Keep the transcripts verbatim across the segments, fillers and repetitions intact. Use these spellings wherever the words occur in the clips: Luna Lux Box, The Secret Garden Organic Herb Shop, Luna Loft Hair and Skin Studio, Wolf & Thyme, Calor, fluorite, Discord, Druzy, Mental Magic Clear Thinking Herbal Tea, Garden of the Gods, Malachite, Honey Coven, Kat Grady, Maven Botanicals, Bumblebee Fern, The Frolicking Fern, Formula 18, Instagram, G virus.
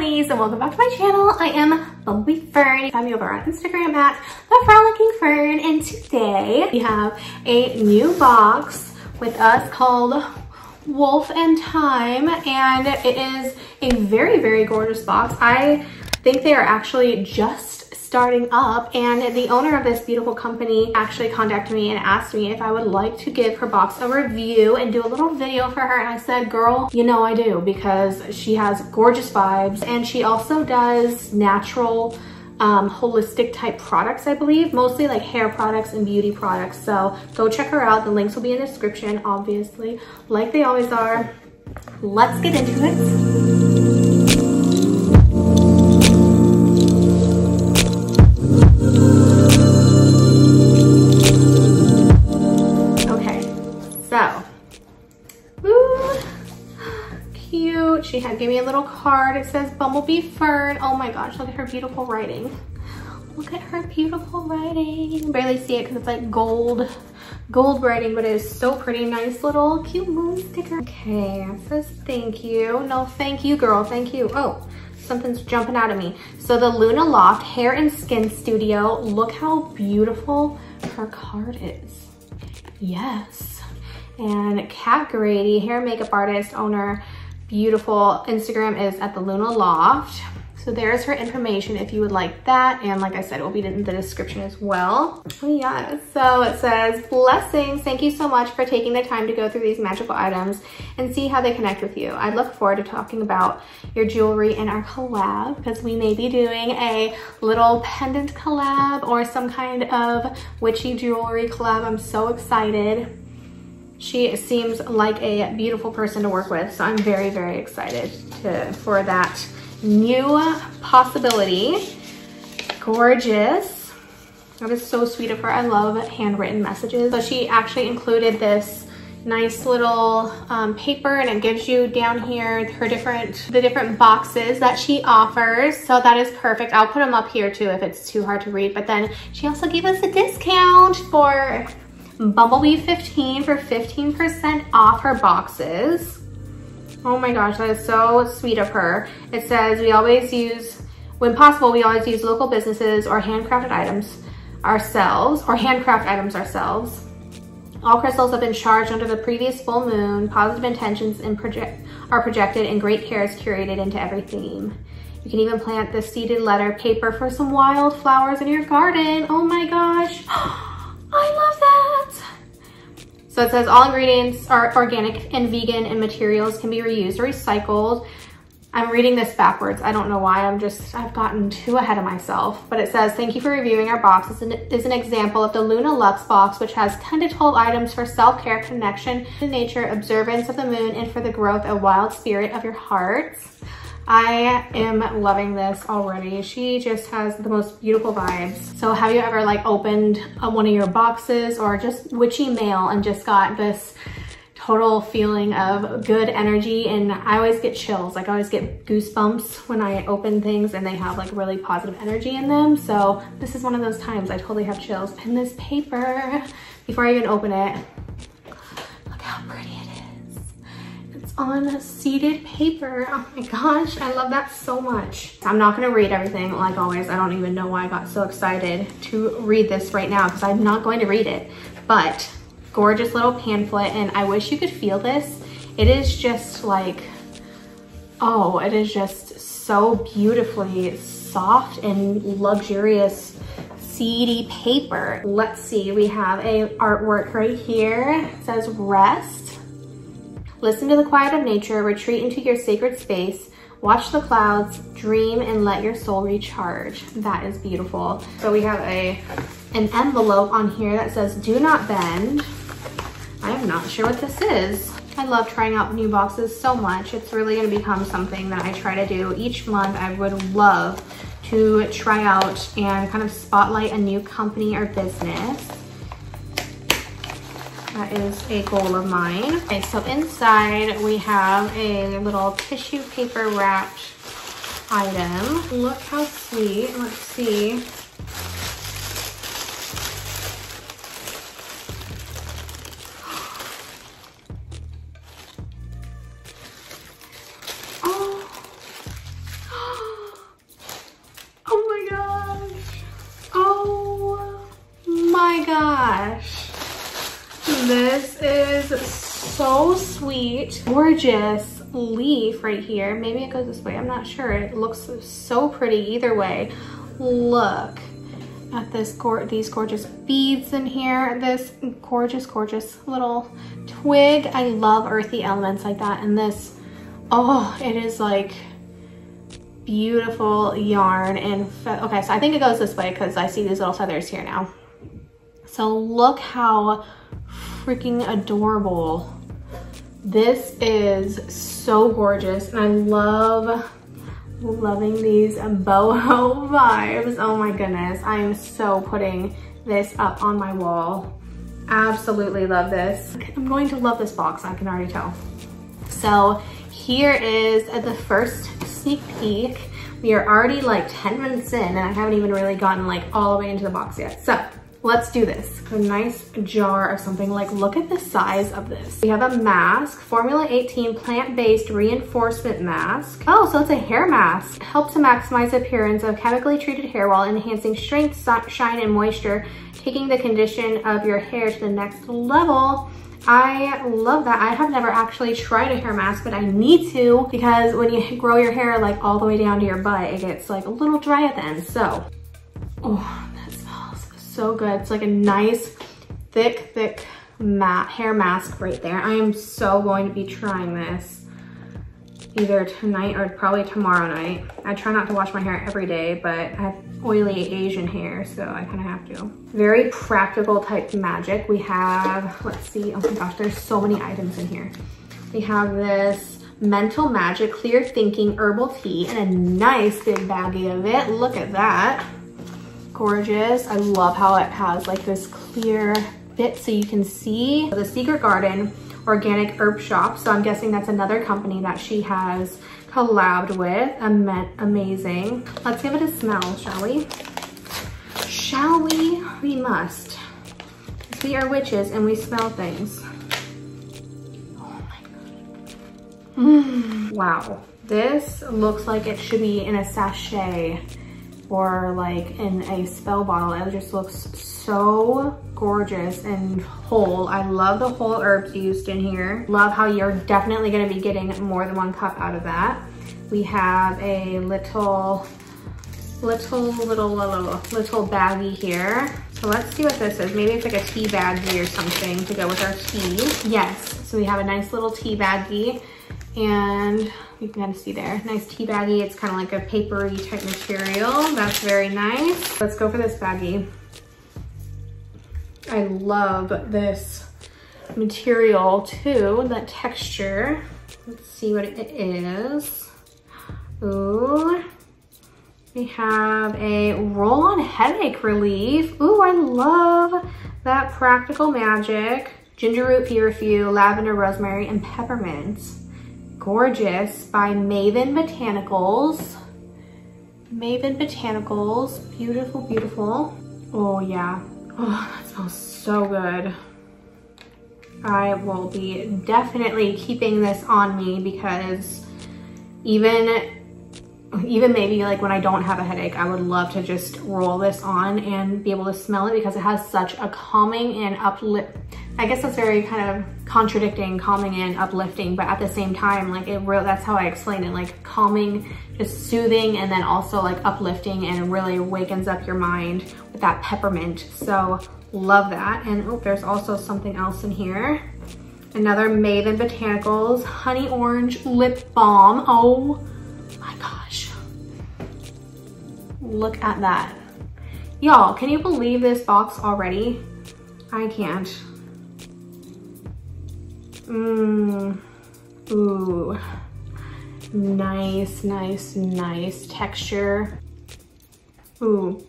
honeys, and welcome back to my channel. I am Bumblebee Fern. Find me over on Instagram at The Frolicking Fern, and today we have a new box with us called Wolf and Time, and it is a very, very gorgeous box. I think they are actually just starting up, and the owner of this beautiful company actually contacted me and asked me if I would like to give her box a review and do a little video for her, and I said, girl, you know I do, because she has gorgeous vibes, and she also does natural um, holistic type products, I believe, mostly like hair products and beauty products. So go check her out. The links will be in the description, obviously, like they always are. Let's get into it. She had gave me a little card. It says Bumblebee Fern. Oh my gosh, look at her beautiful writing. Look at her beautiful writing. You can barely see it because it's like gold, gold writing, but it is so pretty. Nice little cute moon sticker. Okay, it says thank you. No, thank you, girl. Thank you. Oh, something's jumping out at me. So the Luna Loft Hair and Skin Studio. Look how beautiful her card is. Yes. And Kat Grady, hair makeup artist, owner. Beautiful. Instagram is at the Luna Loft. So there's her information if you would like that. And like I said, it will be in the description as well. Oh yeah. So it says, blessings. Thank you so much for taking the time to go through these magical items and see how they connect with you. I look forward to talking about your jewelry and our collab, because we may be doing a little pendant collab or some kind of witchy jewelry collab. I'm so excited. She seems like a beautiful person to work with, so I'm very, very excited to, for that new possibility. Gorgeous. That is so sweet of her. I love handwritten messages. So she actually included this nice little um, paper, and it gives you down here her different the different boxes that she offers, so that is perfect. I'll put them up here too if it's too hard to read, but then she also gave us a discount for Bumblebee fifteen for fifteen percent off her boxes. Oh my gosh, that is so sweet of her. It says, we always use, when possible, we always use local businesses or handcrafted items ourselves, or handcraft items ourselves. All crystals have been charged under the previous full moon. Positive intentions and project are projected, and great care is curated into every theme. You can even plant the seeded letter paper for some wildflowers in your garden. Oh my gosh. I love that. So it says all ingredients are organic and vegan, and materials can be reused or recycled. I'm reading this backwards. I don't know why. I'm just, I've gotten too ahead of myself. But it says, thank you for reviewing our box. This is an, is an example of the Luna Lux Box, which has ten to twelve items for self-care, connection to nature, observance of the moon, and for the growth of wild spirit of your hearts. I am loving this already. She just has the most beautiful vibes. So have you ever like opened uh, one of your boxes or just witchy mail and just got this total feeling of good energy? And I always get chills. Like I always get goosebumps when I open things and they have like really positive energy in them. So this is one of those times I totally have chills. And this paper, before I even open it, look how pretty it is. On seeded paper. Oh my gosh, I love that so much. I'm not gonna read everything like always. I don't even know why I got so excited to read this right now, because I'm not going to read it. But gorgeous little pamphlet, and I wish you could feel this. It is just like, oh, it is just so beautifully soft and luxurious seedy paper. Let's see, we have a artwork right here. It says rest. Listen to the quiet of nature, retreat into your sacred space, watch the clouds, dream, and let your soul recharge. That is beautiful. So we have a an envelope on here that says, do not bend. I am not sure what this is. I love trying out new boxes so much. It's really gonna become something that I try to do each month. I would love to try out and kind of spotlight a new company or business. That is a goal of mine. Okay, so inside we have a little tissue paper wrapped item. Look how sweet. Let's see. Oh, gosh. This is so sweet. Gorgeous leaf right here. Maybe it goes this way. I'm not sure. It looks so pretty either way. Look at this go- these gorgeous beads in here. This gorgeous, gorgeous little twig. I love earthy elements like that. And this, oh, it is like beautiful yarn. And okay, so I think it goes this way because I see these little feathers here now. So look how freaking adorable. This is so gorgeous, and I love loving these boho vibes. Oh my goodness, I am so putting this up on my wall. Absolutely love this. I'm going to love this box, I can already tell. So here is the first sneak peek. We are already like ten minutes in, and I haven't even really gotten like all the way into the box yet. So let's do this. A nice jar of something. Like, look at the size of this. We have a mask, Formula eighteen plant-based reinforcement mask. Oh, so it's a hair mask. It helps to maximize the appearance of chemically treated hair while enhancing strength, shine, and moisture, taking the condition of your hair to the next level. I love that. I have never actually tried a hair mask, but I need to, because when you grow your hair like all the way down to your butt, it gets like a little dry at the end. So, oh, so good. It's like a nice thick thick matte hair mask right there. I am so going to be trying this either tonight or probably tomorrow night. I try not to wash my hair every day, but I have oily Asian hair, so I kind of have to. Very practical type magic. We have, let's see, oh my gosh, there's so many items in here. We have this Mental Magic Clear Thinking Herbal Tea and a nice big baggie of it. Look at that. Gorgeous. I love how it has like this clear bit so you can see. The Secret Garden Organic Herb Shop. So I'm guessing that's another company that she has collabed with. Ama- amazing. Let's give it a smell, shall we? Shall we? We must. We are witches and we smell things. Oh my god. Mm. Wow. This looks like it should be in a sachet, or like in a spell bottle. It just looks so gorgeous and whole. I love the whole herbs used in here. Love how you're definitely gonna be getting more than one cup out of that. We have a little, little, little, little, little baggie here. So let's see what this is. Maybe it's like a tea baggie or something to go with our tea. Yes, so we have a nice little tea baggie. And you can kind of see there, nice tea baggie. It's kind of like a papery type material. That's very nice. Let's go for this baggie. I love this material too, that texture. Let's see what it is. Ooh, we have a roll-on headache relief. Ooh, I love that practical magic. Ginger root, feverfew, lavender, rosemary, and peppermint. Gorgeous by Maven Botanicals. Maven Botanicals, beautiful, beautiful. Oh yeah, oh, that smells so good. I will be definitely keeping this on me, because even, even maybe like when I don't have a headache, I would love to just roll this on and be able to smell it, because it has such a calming and uplift. I guess that's very kind of contradicting, calming and uplifting, but at the same time, like it really, that's how I explained it, like calming, just soothing, and then also like uplifting, and really wakens up your mind with that peppermint. So love that. And oh, there's also something else in here. Another Maven Botanicals Honey Orange Lip Balm. Oh my gosh. Look at that. Y'all, can you believe this box already? I can't. Mmm, ooh, nice, nice, nice texture. Ooh,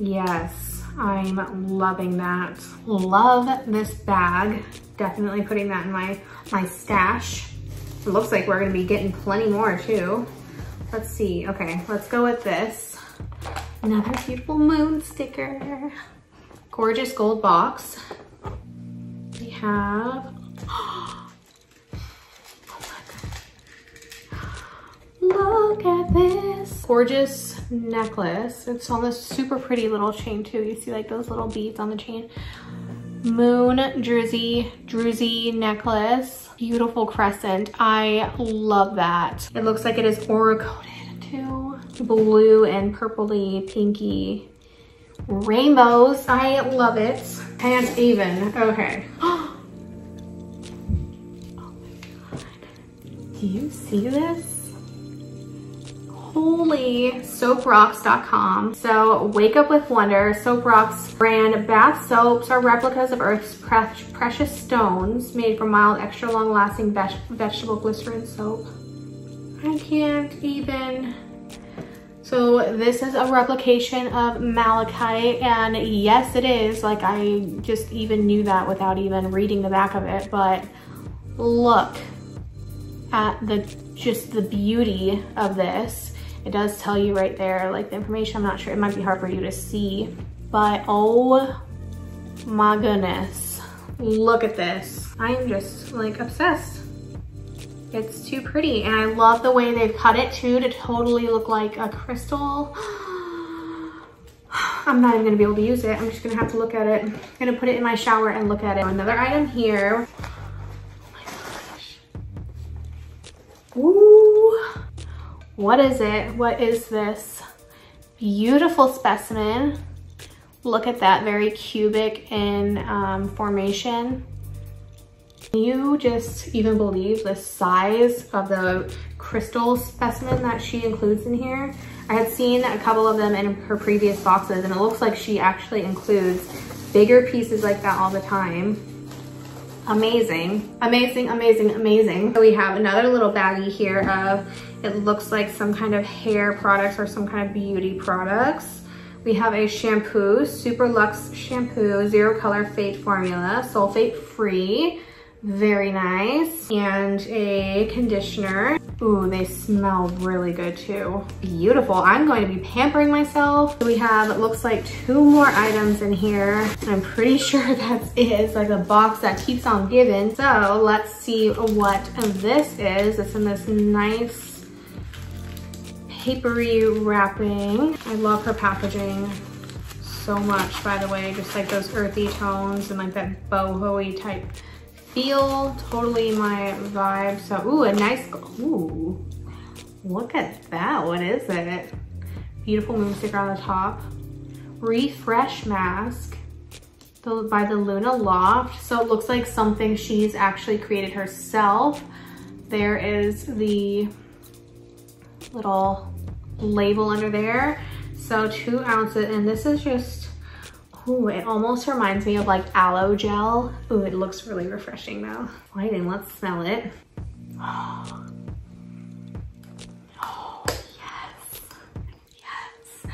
yes, I'm loving that. Love this bag. Definitely putting that in my, my stash. It looks like we're gonna be getting plenty more too. Let's see, okay, let's go with this. Another beautiful moon sticker. Gorgeous gold box. We have, oh my god. Look at this gorgeous necklace. It's on this super pretty little chain too. You see like those little beads on the chain. Moon Druzy Druzy necklace. Beautiful crescent. I love that. It looks like it is aura coated too. Blue and purpley pinky rainbows. I love it. And even, okay. Do you see this? Holy. Soap Rocks dot com. So Wake Up With Wonder, SoapRocks brand bath soaps are replicas of Earth's pre precious stones made from mild, extra long lasting veg vegetable glycerin soap. I can't even. So this is a replication of Malachite, and yes it is. Like I just even knew that without even reading the back of it, but look at the just the beauty of this. It does tell you right there like the information. I'm not sure, it might be hard for you to see, but oh my goodness, look at this. I am just like obsessed. It's too pretty, and I love the way they've cut it too to totally look like a crystal. I'm not even gonna be able to use it. I'm just gonna have to look at it. I'm gonna put it in my shower and look at it. Another item here. Ooh, what is it? What is this beautiful specimen? Look at that, very cubic in um, formation. Can you just even believe the size of the crystal specimen that she includes in here? I had seen a couple of them in her previous boxes, and it looks like she actually includes bigger pieces like that all the time. Amazing, amazing, amazing, amazing. So we have another little baggie here of, it looks like some kind of hair products or some kind of beauty products. We have a shampoo, Super Luxe shampoo, zero color fade formula, sulfate free, very nice. And a conditioner. Ooh, they smell really good too. Beautiful, I'm going to be pampering myself. We have, it looks like two more items in here. I'm pretty sure that's it. It's like a box that keeps on giving. So let's see what this is. It's in this nice papery wrapping. I love her packaging so much, by the way, just like those earthy tones and like that boho-y type feel, totally my vibe. So, ooh, a nice, ooh, look at that. What is it? Beautiful moon sticker on the top. Refresh mask by the Luna Loft. So it looks like something she's actually created herself. There is the little label under there. So two ounces, and this is just, ooh, it almost reminds me of like aloe gel. Ooh, it looks really refreshing though. Lighting, let's smell it. Oh. Oh, yes. Yes.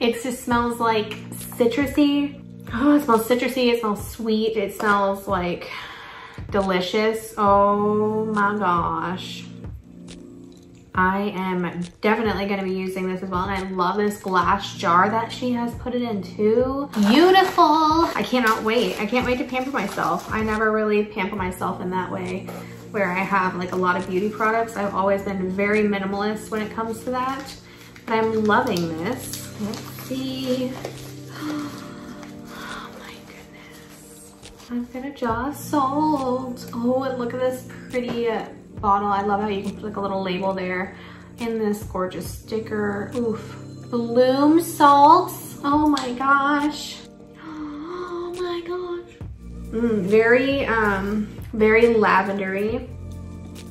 It just smells like citrusy. Oh, it smells citrusy, it smells sweet, it smells like delicious. Oh my gosh. I am definitely gonna be using this as well, and I love this glass jar that she has put it in too. Beautiful! I cannot wait. I can't wait to pamper myself. I never really pamper myself in that way where I have like a lot of beauty products. I've always been very minimalist when it comes to that, but I'm loving this. Let's see. Oh my goodness. I'm gonna draw salt. Oh, and look at this pretty bottle. I love how you can put like a little label there in this gorgeous sticker. Oof. Bloom salts. Oh my gosh. Oh my gosh. Mm, very, um, very lavendery.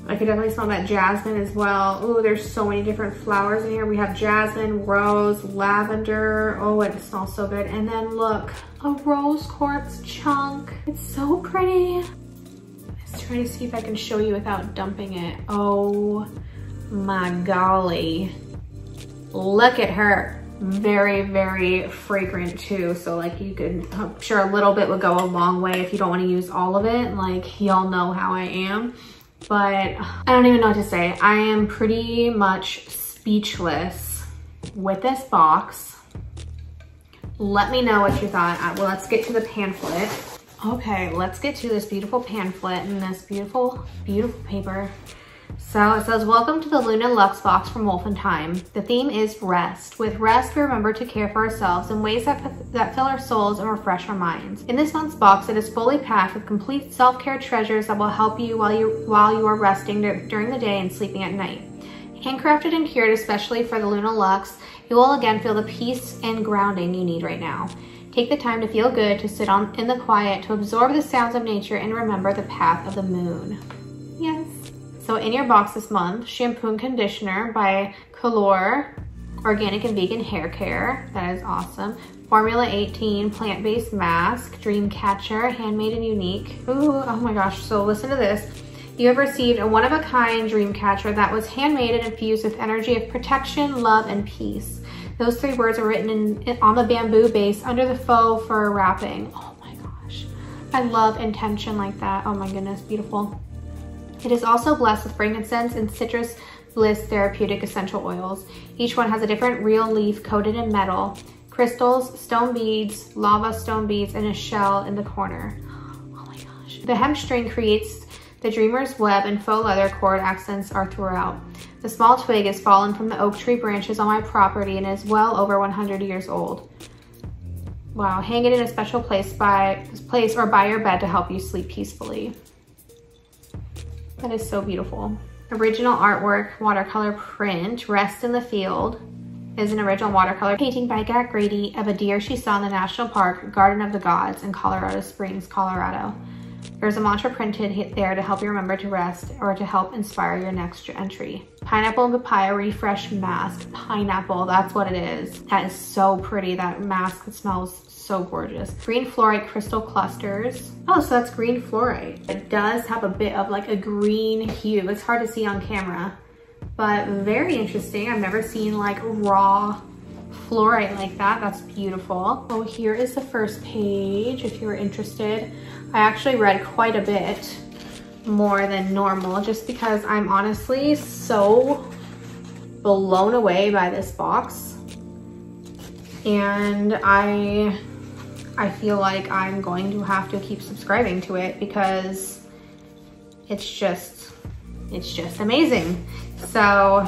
I could definitely smell that jasmine as well. Ooh, there's so many different flowers in here. We have jasmine, rose, lavender. Oh, it smells so good. And then look, a rose quartz chunk. It's so pretty. Try to see if I can show you without dumping it. Oh my golly. Look at her. Very, very fragrant too. So like you could, I'm sure a little bit would go a long way if you don't want to use all of it. Like y'all know how I am, but I don't even know what to say. I am pretty much speechless with this box. Let me know what you thought. Well, let's get to the pamphlet. Okay, let's get to this beautiful pamphlet and this beautiful, beautiful paper. So it says, welcome to the Luna Lux Box from Wolf and Time. The theme is rest. With rest, we remember to care for ourselves in ways that, that fill our souls and refresh our minds. In this month's box, it is fully packed with complete self-care treasures that will help you while you, while you are resting during the day and sleeping at night. Handcrafted and cured especially for the Luna Lux, you will again feel the peace and grounding you need right now. Take the time to feel good, to sit on in the quiet, to absorb the sounds of nature, and remember the path of the moon. Yes. So in your box this month, shampoo and conditioner by Calor, organic and vegan hair care. That is awesome. Formula eighteen plant-based mask, dream catcher, handmade and unique. Ooh, oh my gosh. So listen to this. You have received a one-of-a-kind dream catcher that was handmade and infused with energy of protection, love, and peace. Those three words are written in, on the bamboo base under the faux fur wrapping. Oh my gosh. I love intention like that. Oh my goodness, beautiful. It is also blessed with frankincense and citrus bliss therapeutic essential oils. Each one has a different real leaf coated in metal, crystals, stone beads, lava stone beads, and a shell in the corner. Oh my gosh. The hemp string creates the dreamer's web, and faux leather cord accents are throughout. The small twig has fallen from the oak tree branches on my property and is well over one hundred years old. Wow, hang it in a special place by place or by your bed to help you sleep peacefully. That is so beautiful. Original artwork, watercolor print, Rest in the Field, is an original watercolor painting by Kat Grady of a deer she saw in the National Park, Garden of the Gods in Colorado Springs, Colorado. There's a mantra printed there to help you remember to rest or to help inspire your next entry. Pineapple and papaya refresh mask. Pineapple, that's what it is. That is so pretty. That mask, it smells so gorgeous. Green fluorite crystal clusters. Oh, so that's green fluorite. It does have a bit of like a green hue. It's hard to see on camera, but very interesting. I've never seen like raw fluorite like that. That's beautiful. Oh, here is the first page if you're interested. I actually read quite a bit more than normal just because I'm honestly so blown away by this box, and I I feel like I'm going to have to keep subscribing to it because it's just it's just amazing. So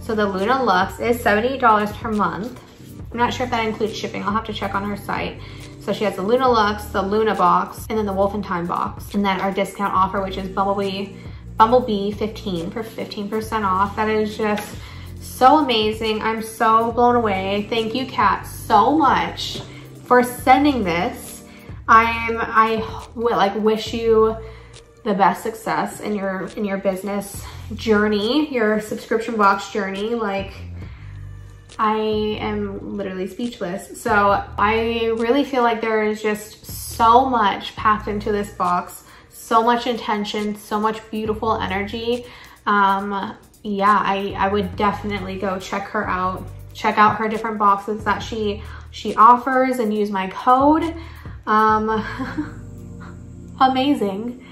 So the Luna Lux is seventy dollars per month. I'm not sure if that includes shipping. I'll have to check on her site. So she has the Luna Lux, the Luna box, and then the Wolf and Time box. And then our discount offer, which is Bumblebee, Bumblebee fifteen for fifteen percent off. That is just so amazing. I'm so blown away. Thank you, Kat, so much for sending this. I'm, I will, like, wish you the best success in your in your business journey, your subscription box journey. Like, I am literally speechless. So I really feel like there is just so much packed into this box, so much intention, so much beautiful energy. Um, yeah, I, I would definitely go check her out, check out her different boxes that she, she offers, and use my code. Um, amazing.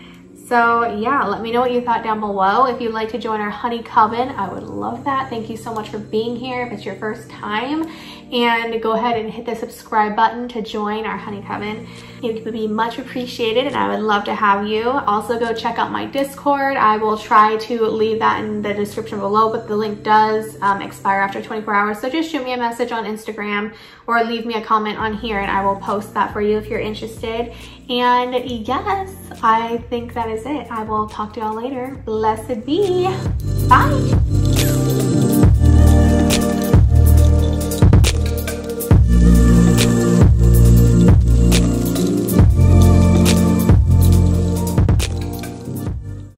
So yeah, let me know what you thought down below. If you'd like to join our honey coven, I would love that. Thank you so much for being here if it's your first time. And go ahead and hit the subscribe button to join our honey coven. It would be much appreciated, and I would love to have you. Also, go check out my Discord. I will try to leave that in the description below, but the link does um, expire after twenty-four hours. So just shoot me a message on Instagram or leave me a comment on here, and I will post that for you if you're interested. And yes, I think that is it. I will talk to y'all later. Blessed be. Bye.